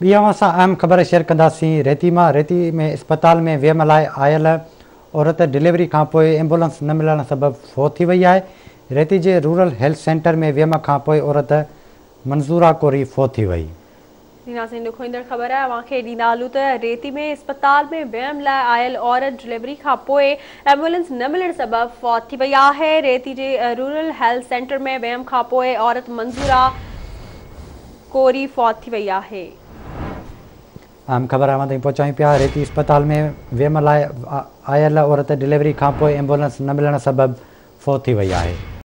बियावां सां अहम ख़बर शेयर कंदासीं। रेती में इस्पताल में वेमल आयल औरत डिलीवरी खां पोइ एम्बुलेंस न मिलण सबबि फौत थी वई आहे। रेती जे रूरल हेल्थ सेंटर में वेम खां पोइ औरत मंज़ूरा कोरी फौत थी वई। नाज़रीन ॾुखो ईंदड़ ख़बर आहे वांखे ॾींदालू त रेती में इस्पताल में वेम लाइ आयल औरत डिलीवरी खां पोइ एम्बुलेंस न मिलण सबबि फौत थी वई आहे। रेती जे रूरल हेल्थ सेंटर में वेम खां पोइ औरत मंज़ूरा कोरी फौत थी वई आहे। अहम ख़बर अवां ताईं पहुचायूं पिया। रेती इस्पताल में वेम लाइ आयल औरत डिलीवरी खां पोइ एम्बुलेंस न मिलण सबबि फौत थी वई आहे।